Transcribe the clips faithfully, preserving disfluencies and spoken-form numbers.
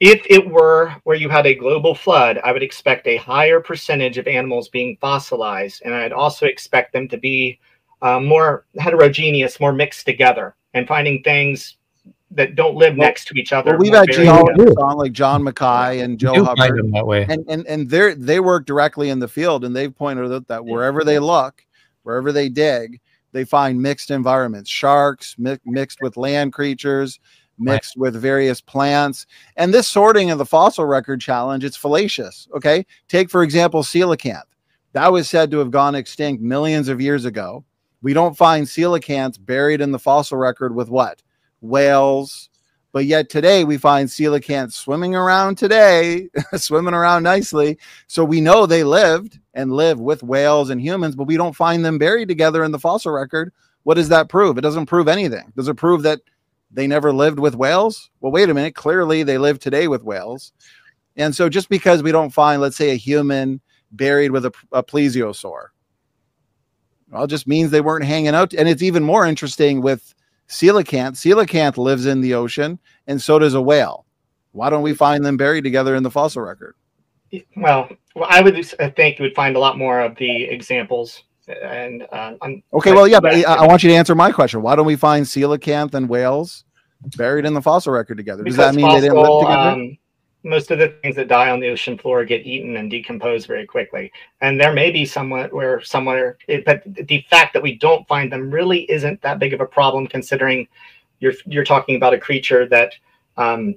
If it were where you had a global flood, I would expect a higher percentage of animals being fossilized, and I'd also expect them to be uh, more heterogeneous, more mixed together, and finding things that don't live well, next to each other. Well, we've had geologists on like John Mackay and Joe Hubbard, that way. and and and they they work directly in the field, and they've pointed out that wherever they look, wherever they dig, they find mixed environments: sharks mi mixed with land creatures, mixed with various plants. And this sorting of the fossil record challenge, it's fallacious. Okay. Take, for example, coelacanth. That was said to have gone extinct millions of years ago. We don't find coelacanths buried in the fossil record with what? Whales. But yet today we find coelacanths swimming around today, swimming around nicely. So we know they lived and live with whales and humans, but we don't find them buried together in the fossil record. What does that prove? It doesn't prove anything. Does it prove that they never lived with whales? Well, wait a minute. Clearly they live today with whales. And so just because we don't find, let's say, a human buried with a, a plesiosaur, well, it just means they weren't hanging out. And it's even more interesting with coelacanth. Coelacanth lives in the ocean, and so does a whale. Why don't we find them buried together in the fossil record? Well, well I would I think you would find a lot more of the examples. And uh, I'm, okay, well, yeah, but I, I want you to answer my question. Why don't we find coelacanth and whales buried in the fossil record together? Does that mean fossil, they didn't live together? Um, most of the things that die on the ocean floor get eaten and decompose very quickly. And there may be somewhat where somewhere, it, but the fact that we don't find them really isn't that big of a problem, considering you're you're talking about a creature that um,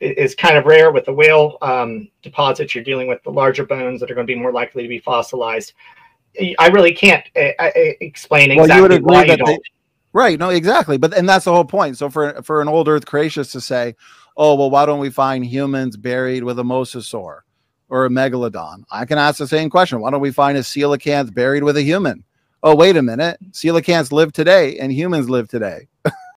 is kind of rare. With the whale um, deposits, you're dealing with the larger bones that are going to be more likely to be fossilized. I really can't uh, explain exactly well, you would agree why that you don't. They, right, no, exactly. But and that's the whole point. So for for an old Earth creationist to say, oh, well, why don't we find humans buried with a mosasaur or a megalodon? I can ask the same question. Why don't we find a coelacanth buried with a human? Oh, wait a minute. Coelacanths live today and humans live today.